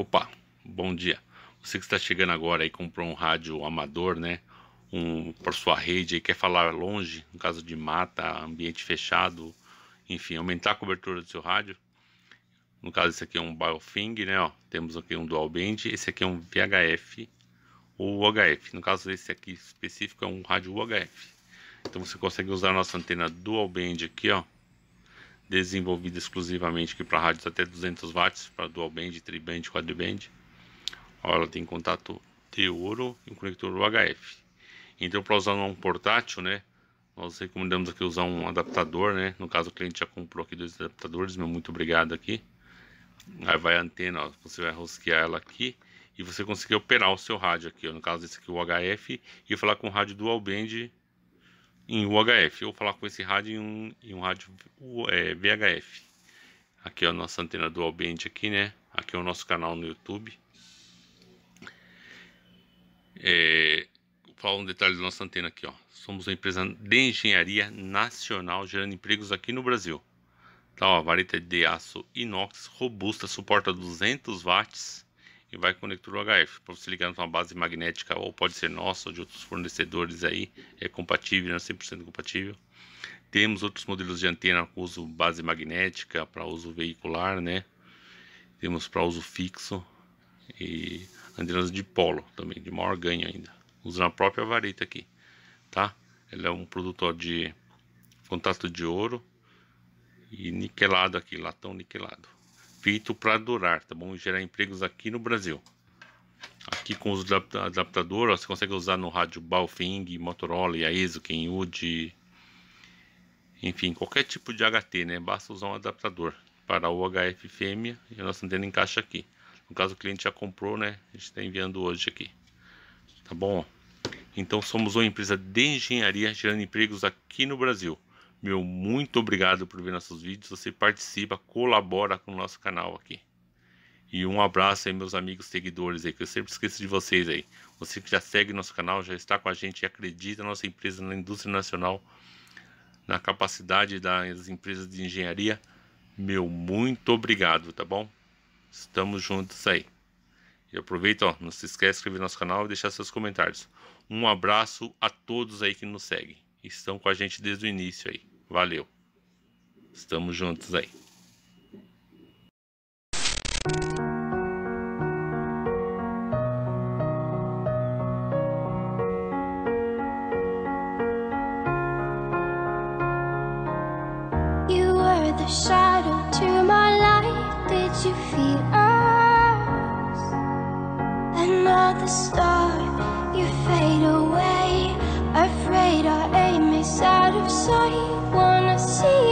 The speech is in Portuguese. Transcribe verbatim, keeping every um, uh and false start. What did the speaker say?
Opa, bom dia. Você que está chegando agora e comprou um rádio amador, né? Um, por sua rede e quer falar longe, no caso de mata, ambiente fechado, enfim, aumentar a cobertura do seu rádio. No caso, esse aqui é um Baofeng, né? Ó, temos aqui um dual band, esse aqui é um V H F ou U H F. No caso desse aqui específico é um rádio U H F. Então você consegue usar a nossa antena dual band aqui, ó, desenvolvida exclusivamente aqui para rádios até duzentos watts, para dual band, tri-band, quadriband. Ó, ela tem contato de ouro e um conector U H F. Então, para usar um portátil, né, nós recomendamos aqui usar um adaptador, né? No caso, o cliente já comprou aqui dois adaptadores, meu muito obrigado aqui. Aí vai a antena, ó, você vai rosquear ela aqui e você consegue operar o seu rádio aqui, ó, no caso desse aqui o U H F, e falar com o rádio dual band em U H F, ou falar com esse rádio em um, em um rádio é, V H F. Aqui é a nossa antena dual band aqui, né? Aqui é o nosso canal no YouTube. É, vou falar um detalhe da nossa antena aqui, ó. Somos uma empresa de engenharia nacional, gerando empregos aqui no Brasil. Tá, ó, vareta de aço inox robusta, suporta duzentos watts e vai conector U H F para você ligar numa base magnética, ou pode ser nossa ou de outros fornecedores aí. É compatível, né? cem por cento compatível. Temos outros modelos de antena com uso base magnética, para uso veicular, né? Temos para uso fixo e antenas de polo também, de maior ganho ainda, usando a própria vareta aqui, tá? Ela é um produtor de contato de ouro e niquelado aqui, latão niquelado, feito para durar, tá bom? E gerar empregos aqui no Brasil. Aqui com os adaptador, ó, você consegue usar no rádio Baofeng, Motorola, Yaesu, Kenwood, enfim, qualquer tipo de H T, né? Basta usar um adaptador para o U H F fêmea e a nossa antena encaixa aqui. No caso, o cliente já comprou, né? A gente está enviando hoje aqui, tá bom? Então, somos uma empresa de engenharia gerando empregos aqui no Brasil. Meu muito obrigado por ver nossos vídeos, você participa, colabora com o nosso canal aqui. E um abraço aí, meus amigos seguidores aí, que eu sempre esqueço de vocês aí. Você que já segue nosso canal, já está com a gente e acredita na nossa empresa, na indústria nacional, na capacidade das empresas de engenharia. Meu muito obrigado, tá bom? Estamos juntos aí. E aproveita, ó, não se esquece de inscrever no nosso canal e deixar seus comentários. Um abraço a todos aí que nos seguem. Estão com a gente desde o início aí. Valeu. Estamos juntos aí. You were the shadow to my light. Did you feel us? Another star, you fade away. Afraid our aim is out of sight. Wanna see